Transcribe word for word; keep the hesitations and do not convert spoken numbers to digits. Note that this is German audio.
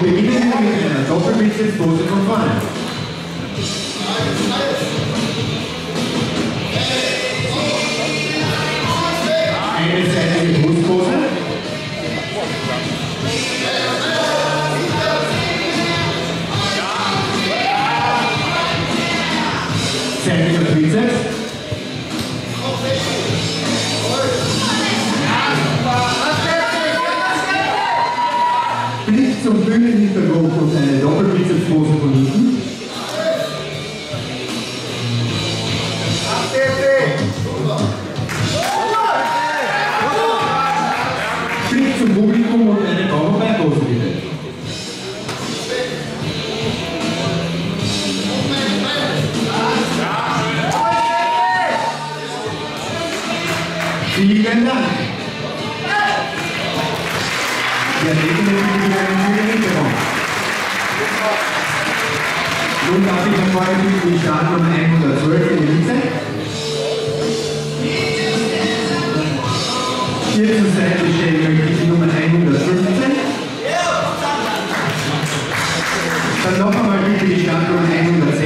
the beginning of the meeting and also reach disposal from five. And it's at the disposal. Technical precepts. Blick zum Bühnenhintergrund und eine Doppelbizeps-Pose von hinten. Blick zum Publikum und eine Powerball-Pose bitte. Vielen Dank! Wir legen den Publikum. Nun darf ich erfolgen die Startnummer hundertzwölf in die Mitte. Hier zur Seite stellen möchte ich die Nummer hundertfünfzehn. Dann noch einmal bitte die Startnummer hundertsechzehn.